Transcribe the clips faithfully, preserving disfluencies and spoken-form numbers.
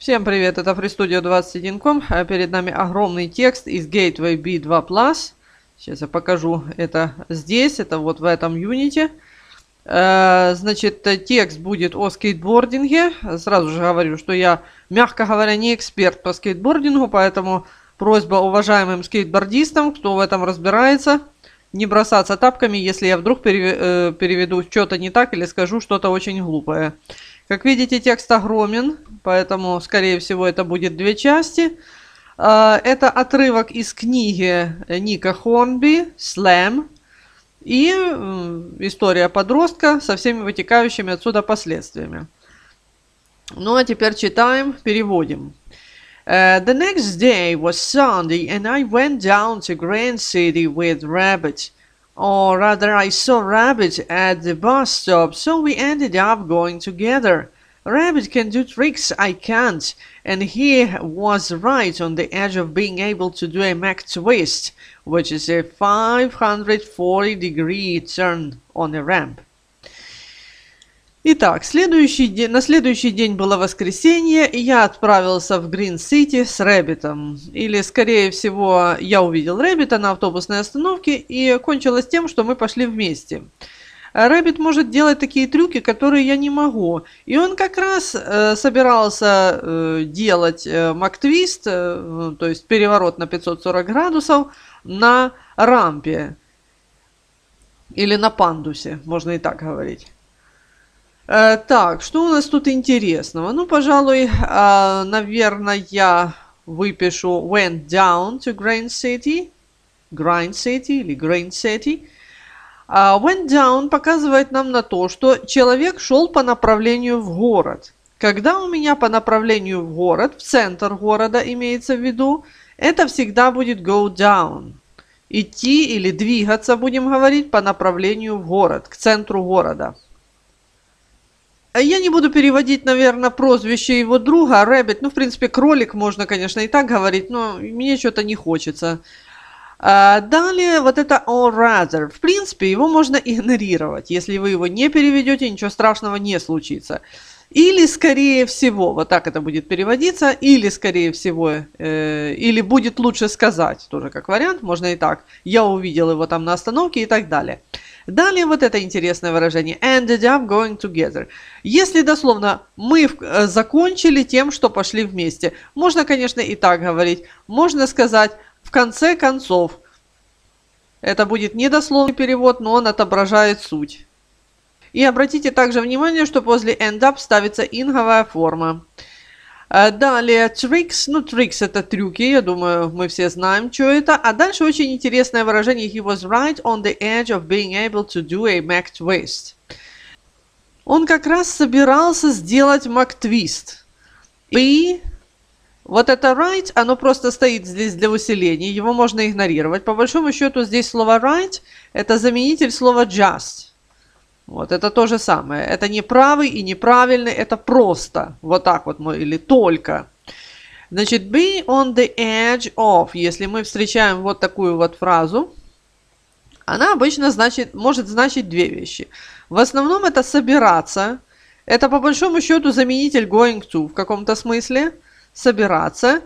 Всем привет, это фри студио двадцать один точка ком. Перед нами огромный текст из гейтвей би два плюс. Сейчас я покажу это здесь, это вот в этом юните. Значит, текст будет о скейтбординге. Сразу же говорю, что я, мягко говоря, не эксперт по скейтбордингу, поэтому просьба уважаемым скейтбордистам, кто в этом разбирается, не бросаться тапками, если я вдруг переведу что-то не так или скажу что-то очень глупое. Как видите, текст огромен, поэтому, скорее всего, это будет две части. Это отрывок из книги Ника Хорнби «Slam» и история подростка со всеми вытекающими отсюда последствиями. Ну а теперь читаем, переводим. The next day was Sunday, and I went down to Grand City with Rabbit. Or rather, I saw Rabbit at the bus stop, so we ended up going together. Rabbit can do tricks I can't, and he was right on the edge of being able to do a Mac twist, which is a five hundred forty degree turn on a ramp. Итак, следующий день, на следующий день было воскресенье, и я отправился в Green City с Рэббитом. Или, скорее всего, я увидел Рэббита на автобусной остановке, и кончилось тем, что мы пошли вместе. Рэббит может делать такие трюки, которые я не могу. И он как раз э, собирался э, делать э, Mac twist, э, то есть переворот на пятьсот сорок градусов, на рампе. Или на пандусе, можно и так говорить. Так, что у нас тут интересного? Ну, пожалуй, наверное, я выпишу went down to Grand City. Grand City или Green City. Went down показывает нам на то, что человек шел по направлению в город. Когда у меня по направлению в город, в центр города имеется в виду, это всегда будет go down. Идти или двигаться, будем говорить, по направлению в город, к центру города. Я не буду переводить, наверное, прозвище его друга, Rabbit. Ну, в принципе, кролик можно, конечно, и так говорить, но мне что-то не хочется. А далее вот это or rather. В принципе, его можно игнорировать. Если вы его не переведете, ничего страшного не случится. Или, скорее всего, вот так это будет переводиться, или, скорее всего, э, или будет лучше сказать, тоже как вариант, можно и так. Я увидел его там на остановке и так далее. Далее вот это интересное выражение. Ended up going together. Если дословно, мы закончили тем, что пошли вместе. Можно, конечно, и так говорить. Можно сказать, в конце концов. Это будет недословный перевод, но он отображает суть. И обратите также внимание, что после end up ставится инговая форма. Далее tricks. Ну, tricks это трюки, я думаю, мы все знаем, что это. А дальше очень интересное выражение. He was right on the edge of being able to do a Mac twist. Он как раз собирался сделать Mac twist. И вот это right, оно просто стоит здесь для усиления, его можно игнорировать. По большому счету здесь слово right это заменитель слова just. Вот, это то же самое. Это не правый и неправильный, это просто. Вот так вот мы, или только. Значит, be on the edge of. Если мы встречаем вот такую вот фразу, она обычно значит, может значить две вещи. В основном это собираться. Это по большому счету заменитель going to в каком-то смысле. Собираться.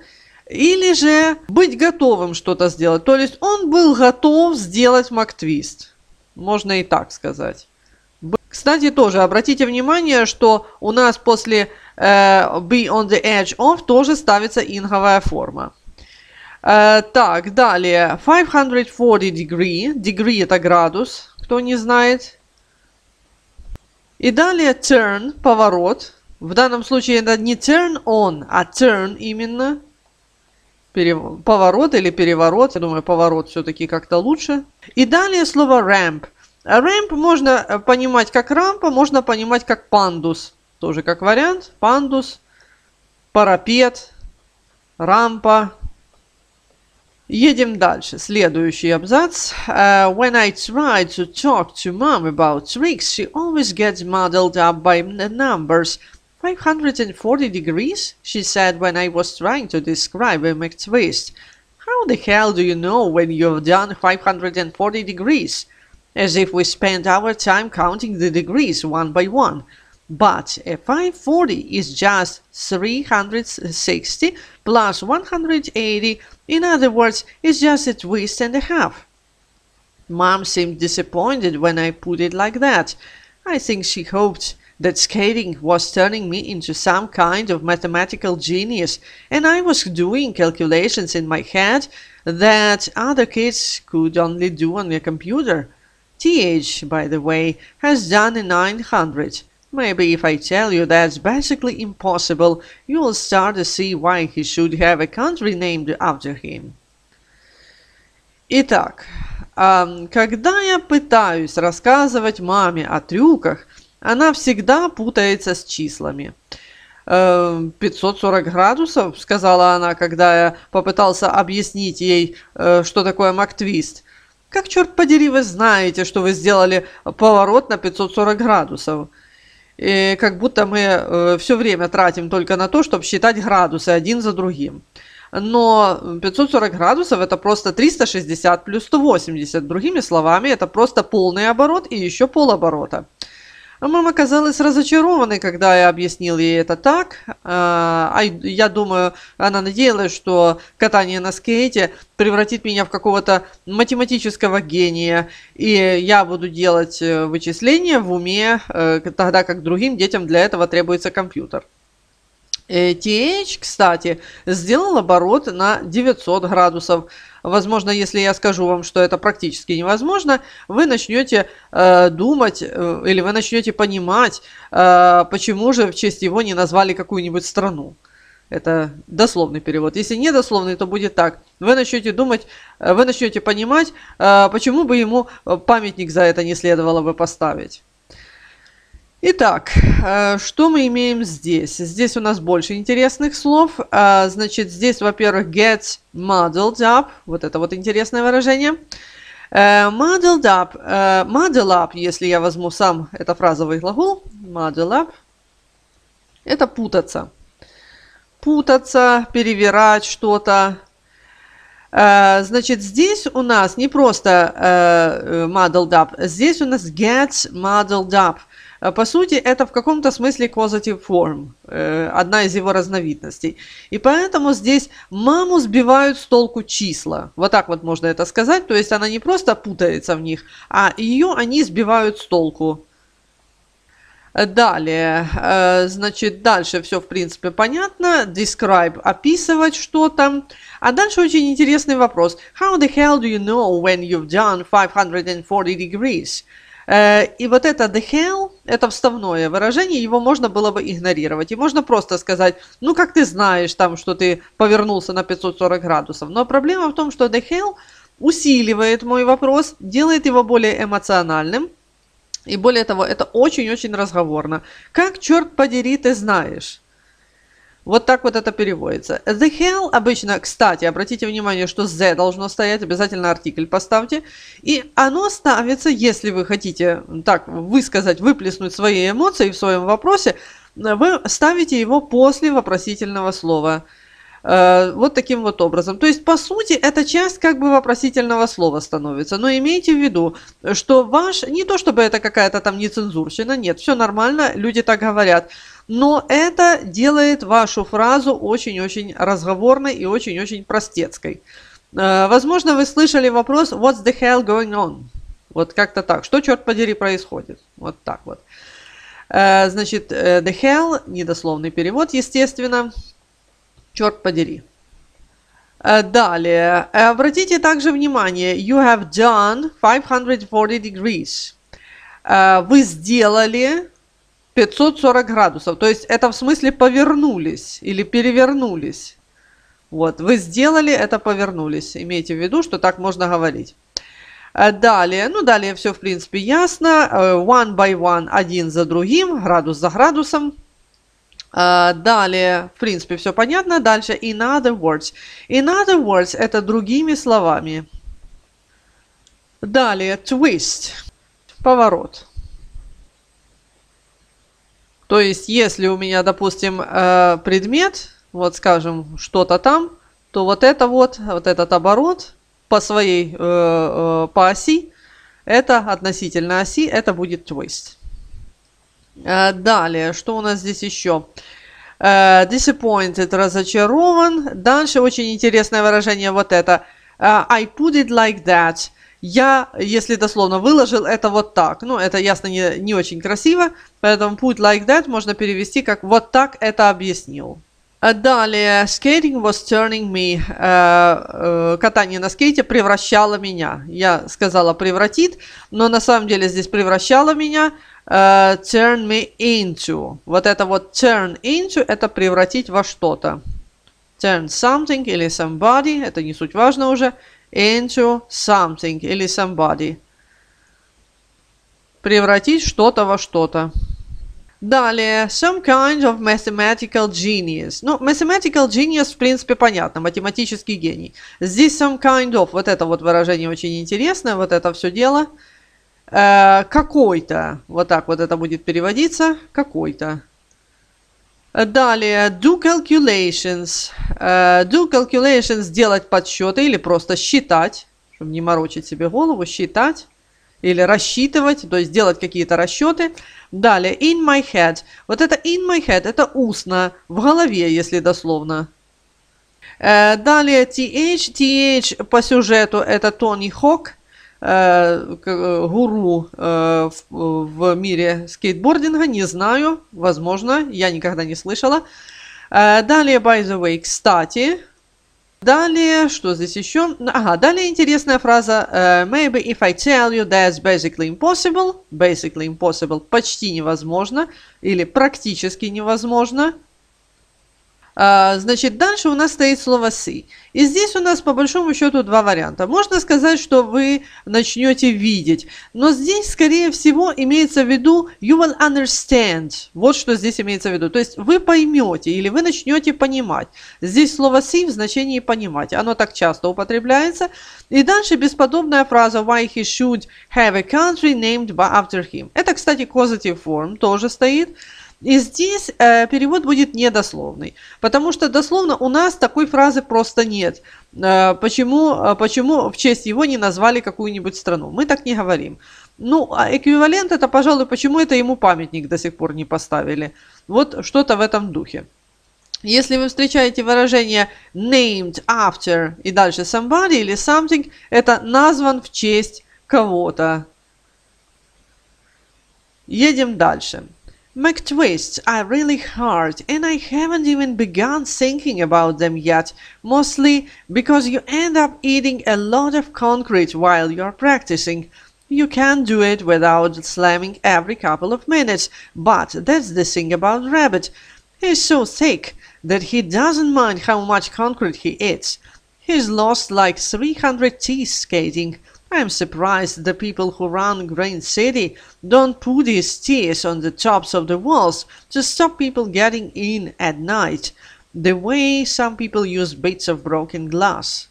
Или же быть готовым что-то сделать. То есть он был готов сделать Mac twist. Можно и так сказать. Кстати, тоже обратите внимание, что у нас после э, be on the edge of тоже ставится инговая форма. Э, так, далее. five hundred forty degree. Degree это градус, кто не знает. И далее turn, поворот. В данном случае это не turn on, а turn именно. Перев... Поворот или переворот. Я думаю, поворот все-таки как-то лучше. И далее слово ramp. Рэмп можно понимать как рампа, можно понимать как пандус. Тоже как вариант. Пандус, парапет, рампа. Едем дальше. Следующий абзац. Uh, when I try to talk to mom about tricks, she always gets muddled up by the numbers. five hundred forty degrees, she said when I was trying to describe a Mac twist. How the hell do you know when you've done five hundred forty degrees? As if we spent our time counting the degrees one by one. But a five forty is just three hundred sixty plus one hundred eighty. In other words, it's just a twist and a half. Mom seemed disappointed when I put it like that. I think she hoped that skating was turning me into some kind of mathematical genius, and I was doing calculations in my head that other kids could only do on their computer. T H, by the way, has done a nine hundred. Maybe if I tell you that's basically impossible, you'll start to see why he should have a country named after him. Итак, um, когда я пытаюсь рассказывать маме о трюках, она всегда путается с числами. пятьсот сорок градусов, сказала она, когда я попытался объяснить ей, что такое Mac twist. Как, черт подери, вы знаете, что вы сделали поворот на пятьсот сорок градусов? И как будто мы все время тратим только на то, чтобы считать градусы один за другим. Но пятьсот сорок градусов это просто триста шестьдесят плюс сто восемьдесят. Другими словами, это просто полный оборот и еще полоборота. Мама оказалась разочарованной, когда я объяснил ей это так. Я думаю, она надеялась, что катание на скейте превратит меня в какого-то математического гения, и я буду делать вычисления в уме, тогда как другим детям для этого требуется компьютер. ти эйч, кстати, сделал оборот на девятьсот градусов. Возможно, если я скажу вам, что это практически невозможно, вы начнете э, думать э, или вы начнете понимать, э, почему же в честь его не назвали какую-нибудь страну. Это дословный перевод. Если не дословный, то будет так. Вы начнете думать, э, вы начнете понимать, э, почему бы ему памятник за это не следовало бы поставить. Итак, что мы имеем здесь? Здесь у нас больше интересных слов. Значит, здесь, во-первых, gets muddled up. Вот это вот интересное выражение. Muddled up. Muddle up, если я возьму сам это фразовый глагол. Muddle up. Это путаться. Путаться, перевирать что-то. Значит, здесь у нас не просто muddled up. Здесь у нас gets muddled up. По сути, это в каком-то смысле causative form, одна из его разновидностей. И поэтому здесь маму сбивают с толку числа. Вот так вот можно это сказать. То есть она не просто путается в них, а ее они сбивают с толку. Далее, значит, дальше все, в принципе, понятно. Describe – описывать что-то. А дальше очень интересный вопрос. How the hell do you know when you've done five hundred forty degrees? И вот это the hell, это вставное выражение, его можно было бы игнорировать. И можно просто сказать, ну как ты знаешь там, что ты повернулся на пятьсот сорок градусов. Но проблема в том, что the hell усиливает мой вопрос, делает его более эмоциональным. И более того, это очень-очень разговорно. Как, черт подери, ты знаешь? Вот так вот это переводится. The hell обычно, кстати, обратите внимание, что the должно стоять, обязательно артикль поставьте. И оно ставится, если вы хотите так высказать, выплеснуть свои эмоции в своем вопросе, вы ставите его после вопросительного слова. Вот таким вот образом. То есть, по сути, эта часть как бы вопросительного слова становится. Но имейте в виду, что ваш... Не то, чтобы это какая-то там нецензурщина, нет, все нормально, люди так говорят. Но это делает вашу фразу очень-очень разговорной и очень-очень простецкой. Возможно, вы слышали вопрос «What's the hell going on?» Вот как-то так. Что, черт подери, происходит? Вот так вот. Значит, «the hell» – недословный перевод, естественно. Черт подери. Далее. Обратите также внимание. You have done five hundred forty degrees. Вы сделали пятьсот сорок градусов. То есть это в смысле повернулись или перевернулись. Вот. Вы сделали это, повернулись. Имейте в виду, что так можно говорить. Далее. Ну, далее все в принципе ясно. One by one. Один за другим. Градус за градусом. Далее, в принципе, все понятно. Дальше in other words. In other words – это другими словами. Далее twist – поворот. То есть, если у меня, допустим, предмет, вот скажем, что-то там, то вот это вот, вот этот оборот по своей, по оси, это относительно оси, это будет twist. Далее, что у нас здесь еще? Disappointed, разочарован. Дальше очень интересное выражение вот это. I put it like that. Я, если дословно, выложил это вот так. Ну, это, ясно, не, не очень красиво. Поэтому put like that можно перевести как «вот так это объяснил». Далее, skating was turning me. Uh, uh, катание на скейте превращало меня. Я сказала превратит, но на самом деле здесь превращало меня. Uh, turn me into. Вот это вот turn into – это превратить во что-то. Turn something или somebody, это не суть важно уже, into something или somebody. Превратить что-то во что-то. Далее, some kind of mathematical genius. Ну, mathematical genius, в принципе, понятно, математический гений. Здесь some kind of, вот это вот выражение очень интересное, вот это все дело. Э, какой-то, вот так вот это будет переводиться, какой-то. Далее, do calculations. Э, do calculations, делать подсчеты или просто считать, чтобы не морочить себе голову, считать. Или рассчитывать, то есть делать какие-то расчеты. Далее, in my head. Вот это in my head, это устно, в голове, если дословно. Далее, ти эйч. ти эйч по сюжету это Тони Хок, гуру в мире скейтбординга, не знаю, возможно, я никогда не слышала. Далее, by the way, кстати... Далее, что здесь еще? Ага, далее интересная фраза. Uh, Maybe if I tell you that's basically impossible. Basically impossible. Почти невозможно. Или практически невозможно. Uh, значит, дальше у нас стоит слово see. И здесь у нас по большому счету два варианта. Можно сказать, что вы начнете видеть. Но здесь, скорее всего, имеется в виду you will understand. Вот что здесь имеется в виду. То есть вы поймете или вы начнете понимать. Здесь слово see в значении понимать. Оно так часто употребляется. И дальше бесподобная фраза why he should have a country named after him. Это, кстати, causative form тоже стоит. И здесь э, перевод будет недословный, потому что дословно у нас такой фразы просто нет. Э, почему, почему в честь его не назвали какую-нибудь страну? Мы так не говорим. Ну, а эквивалент это, пожалуй, почему это ему памятник до сих пор не поставили. Вот что-то в этом духе. Если вы встречаете выражение named after и дальше somebody или something, это назван в честь кого-то. Едем дальше. Mac twists are really hard and I haven't even begun thinking about them yet, mostly because you end up eating a lot of concrete while you're practicing. You can do it without slamming every couple of minutes, but that's the thing about Rabbit. He's so thick that he doesn't mind how much concrete he eats. He's lost like three hundred teeth skating. I'm surprised the people who run Green City don't put these teeth on the tops of the walls to stop people getting in at night, the way some people use bits of broken glass.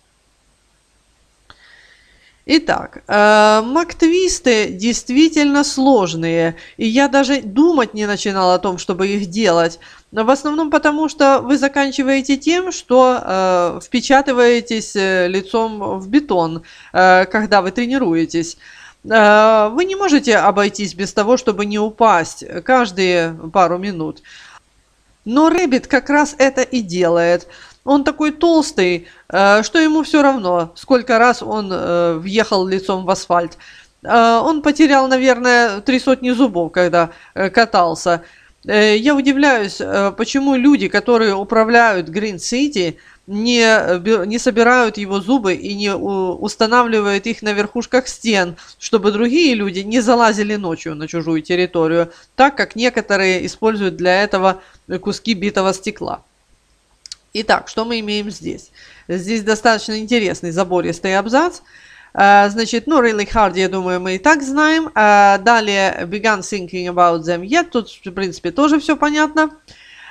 Итак, э, мак-твисты действительно сложные, и я даже думать не начинала о том, чтобы их делать. В основном потому, что вы заканчиваете тем, что э, впечатываетесь лицом в бетон, э, когда вы тренируетесь. Э, вы не можете обойтись без того, чтобы не упасть каждые пару минут. Но Рэббит как раз это и делает. Он такой толстый, что ему все равно, сколько раз он въехал лицом в асфальт. Он потерял, наверное, три сотни зубов, когда катался. Я удивляюсь, почему люди, которые управляют Green City, не, не собирают его зубы и не устанавливают их на верхушках стен, чтобы другие люди не залазили ночью на чужую территорию, так как некоторые используют для этого куски битого стекла. Итак, что мы имеем здесь? Здесь достаточно интересный забористый абзац. Значит, ну, really hard, я думаю, мы и так знаем. Далее, began thinking about them yet. Тут, в принципе, тоже все понятно.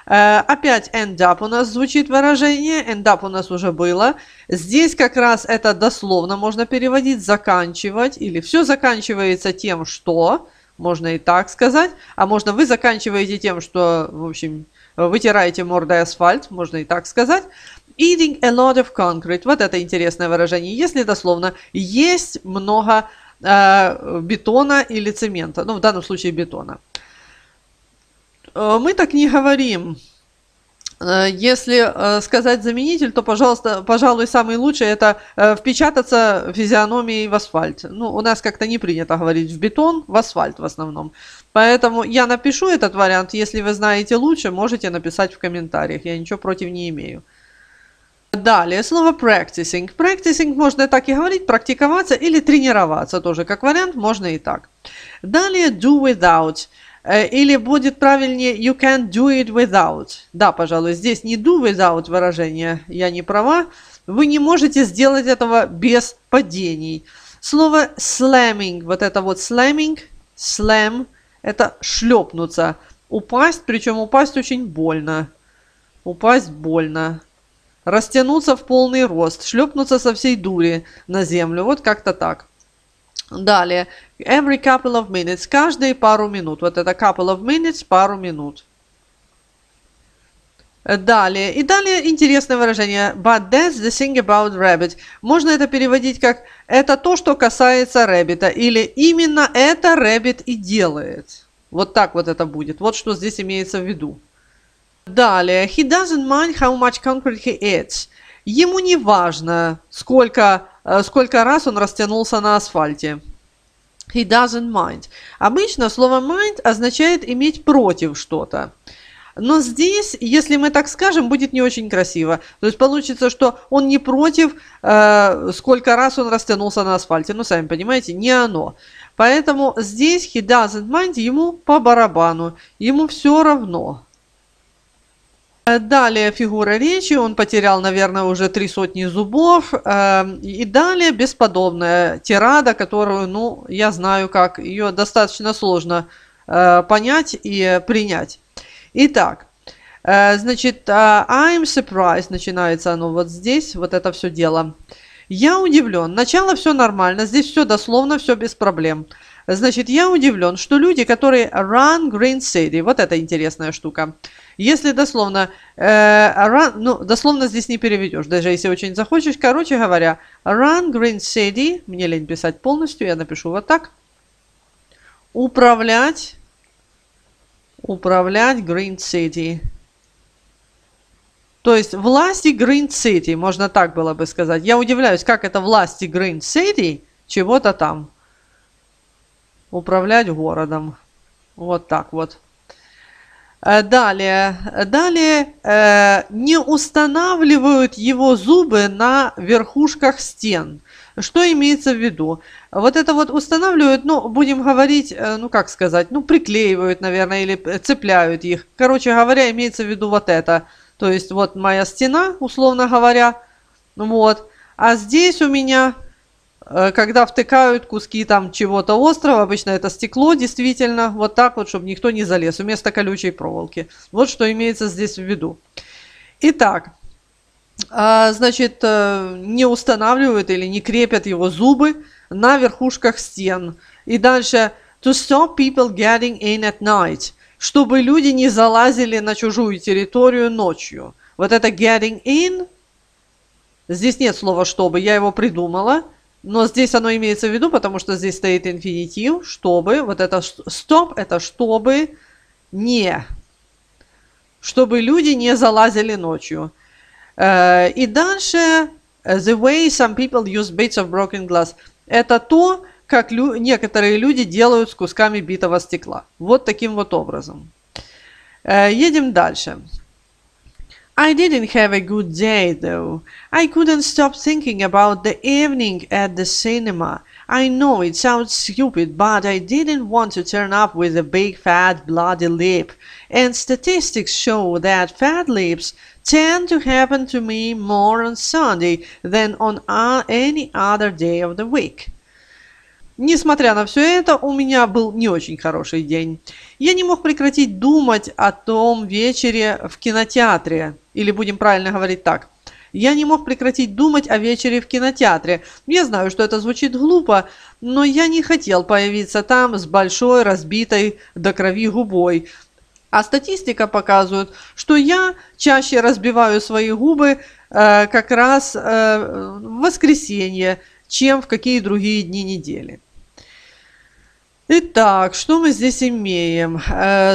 Опять end up у нас звучит выражение. End up у нас уже было. Здесь как раз это дословно можно переводить, заканчивать. Или все заканчивается тем, что... Можно и так сказать. А можно вы заканчиваете тем, что, в общем... Вытираете мордой асфальт, можно и так сказать. Eating a lot of concrete. Вот это интересное выражение. Если дословно, есть много э, бетона или цемента. Ну, в данном случае бетона. Мы так не говорим. Если сказать заменитель, то, пожалуйста, пожалуй, самый лучший – это впечататься физиономией в асфальт. Ну, у нас как-то не принято говорить в бетон, в асфальт в основном. Поэтому я напишу этот вариант. Если вы знаете лучше, можете написать в комментариях. Я ничего против не имею. Далее, слово practicing. Practicing можно так и говорить, практиковаться или тренироваться тоже. Как вариант, можно и так. Далее, do without. Или будет правильнее you can do it without. Да, пожалуй, здесь не do without выражение, я не права. Вы не можете сделать этого без падений. Слово slamming, вот это вот slamming, slam, это шлепнуться. Упасть, причем упасть очень больно. Упасть больно. Растянуться в полный рост, шлепнуться со всей дури на землю, вот как-то так. Далее, every couple of minutes, каждые пару минут. Вот это couple of minutes, пару минут. Далее, и далее интересное выражение. But that's the thing about Rabbit. Можно это переводить как «это то, что касается Рэббита» или «именно это Рэббит и делает». Вот так вот это будет. Вот что здесь имеется в виду. Далее, he doesn't mind how much concrete he eats. Ему не важно, сколько... сколько раз он растянулся на асфальте. He doesn't mind. Обычно слово mind означает иметь против что-то. Но здесь, если мы так скажем, будет не очень красиво. То есть получится, что он не против, э, сколько раз он растянулся на асфальте. Ну, сами понимаете, не оно. Поэтому здесь he doesn't mind ему по барабану. Ему все равно. Далее фигура речи, он потерял, наверное, уже три сотни зубов. И далее бесподобная тирада, которую, ну, я знаю как, ее достаточно сложно понять и принять. Итак, значит, I'm surprised, начинается оно вот здесь, вот это все дело. Я удивлен, начало все нормально, здесь все дословно, все без проблем. Значит, я удивлен, что люди, которые run Green City, вот это интересная штука. Если дословно, э, run, ну, дословно здесь не переведешь, даже если очень захочешь. Короче говоря, run Green City, мне лень писать полностью, я напишу вот так. Управлять, управлять Green City. То есть власти Green City, можно так было бы сказать. Я удивляюсь, как это власти Green City чего-то там. Управлять городом. Вот так вот. Далее. Далее. Э, не устанавливают его зубы на верхушках стен. Что имеется в виду? Вот это вот устанавливают, ну, будем говорить, ну, как сказать, ну, приклеивают, наверное, или цепляют их. Короче говоря, имеется в виду вот это. То есть вот моя стена, условно говоря. Вот. А здесь у меня... Когда втыкают куски там чего-то острого, обычно это стекло, действительно, вот так вот, чтобы никто не залез, вместо колючей проволоки. Вот что имеется здесь в виду. Итак, значит, не устанавливают или не крепят его зубы на верхушках стен. И дальше, to stop people getting in at night, чтобы люди не залазили на чужую территорию ночью. Вот это getting in, здесь нет слова «чтобы», я его придумала. Но здесь оно имеется в виду, потому что здесь стоит инфинитив, чтобы, вот это stop, это чтобы не, чтобы люди не залазили ночью. И дальше, the way some people use bits of broken glass. Это то, как лю- некоторые люди делают с кусками битого стекла. Вот таким вот образом. Едем дальше. I didn't have a good day, though. I couldn't stop thinking about the evening at the cinema. I know it sounds stupid, but I didn't want to turn up with a big fat bloody lip. And statistics show that fat lips tend to happen to me more on Sunday than on any other day of the week. Несмотря на все это, у меня был не очень хороший день. Я не мог прекратить думать о том вечере в кинотеатре. Или будем правильно говорить так. Я не мог прекратить думать о вечере в кинотеатре. Я знаю, что это звучит глупо, но я не хотел появиться там с большой, разбитой до крови губой. А статистика показывает, что я чаще разбиваю свои губы э, как раз э, в воскресенье, чем в какие другие дни недели. Итак, что мы здесь имеем?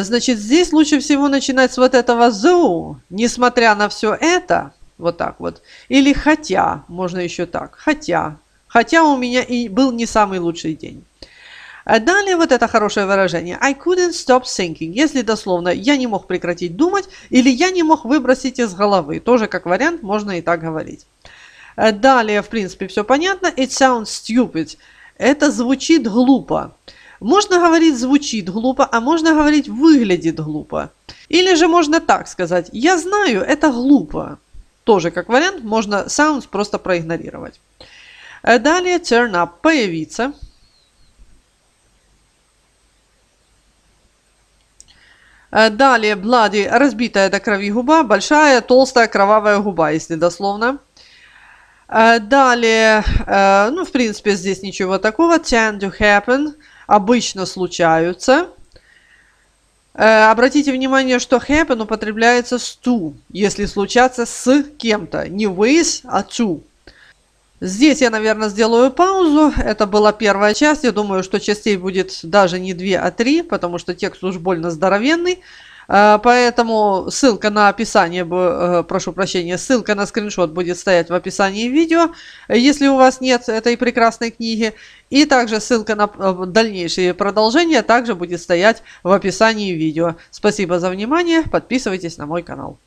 Значит, здесь лучше всего начинать с вот этого «зоу», несмотря на все это, вот так вот. Или «хотя», можно еще так, «хотя». Хотя у меня и был не самый лучший день. Далее вот это хорошее выражение. I couldn't stop thinking. Если дословно, я не мог прекратить думать или я не мог выбросить из головы. Тоже как вариант, можно и так говорить. Далее, в принципе, все понятно. It sounds stupid. Это звучит глупо. Можно говорить «звучит глупо», а можно говорить «выглядит глупо». Или же можно так сказать. Я знаю, это глупо. Тоже как вариант, можно sounds просто проигнорировать. Далее turn up, появиться. Далее bloody, разбитая до крови губа, большая, толстая, кровавая губа, если дословно. Далее, ну в принципе здесь ничего такого, tend to happen, обычно случаются. Обратите внимание, что happen употребляется с to, если случаться с кем-то, не with, а to. Здесь я, наверное, сделаю паузу. Это была первая часть. Я думаю, что частей будет даже не две, а три, потому что текст уж больно здоровенный. Поэтому ссылка на описание, прошу прощения, ссылка на скриншот будет стоять в описании видео, если у вас нет этой прекрасной книги. И также ссылка на дальнейшие продолжения также будет стоять в описании видео. Спасибо за внимание. Подписывайтесь на мой канал.